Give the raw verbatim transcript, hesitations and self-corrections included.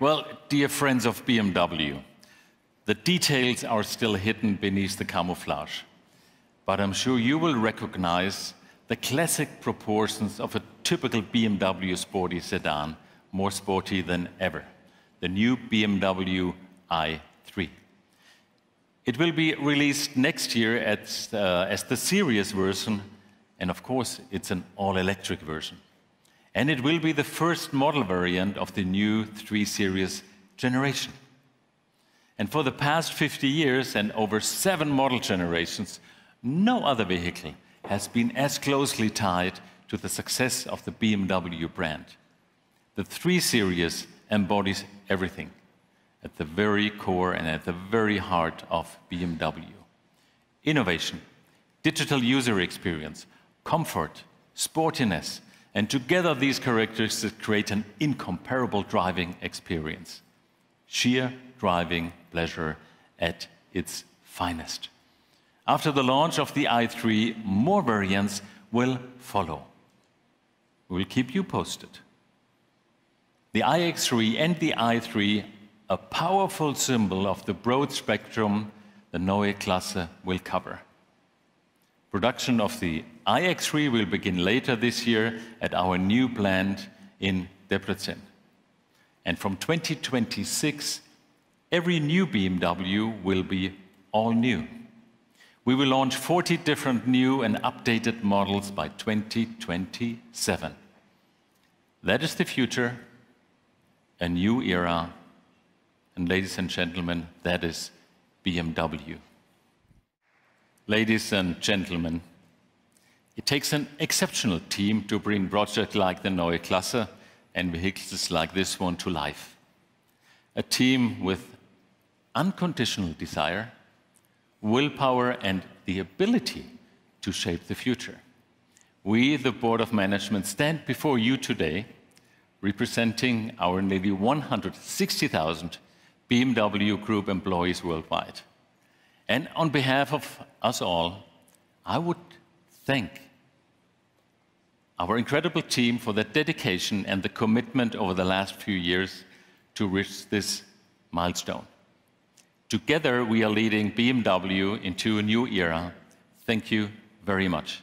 Well, dear friends of B M W, the details are still hidden beneath the camouflage. But I'm sure you will recognize the classic proportions of a typical B M W sporty sedan, more sporty than ever, the new B M W i three. It will be released next year as, uh, as the series version, and of course, it's an all-electric version. And it will be the first model variant of the new three series generation. And for the past fifty years and over seven model generations, no other vehicle has been as closely tied to the success of the B M W brand. The three series embodies everything at the very core and at the very heart of B M W. Innovation, digital user experience, comfort, sportiness, and together these characteristics create an incomparable driving experience. Sheer driving pleasure at its finest. After the launch of the i three, more variants will follow. We'll keep you posted. The i X three and the i three, a powerful symbol of the broad spectrum the Neue Klasse will cover. Production of the i X three will begin later this year at our new plant in Debrecen. And from twenty twenty-six, every new B M W will be all new. We will launch forty different new and updated models by twenty twenty-seven. That is the future, a new era, and ladies and gentlemen, that is B M W. Ladies and gentlemen, it takes an exceptional team to bring projects like the Neue Klasse and vehicles like this one to life. A team with unconditional desire, willpower, and the ability to shape the future. We, the Board of Management, stand before you today representing our nearly one hundred sixty thousand B M W Group employees worldwide. And on behalf of us all, I would thank our incredible team for their dedication and the commitment over the last few years to reach this milestone. Together, we are leading B M W into a new era. Thank you very much.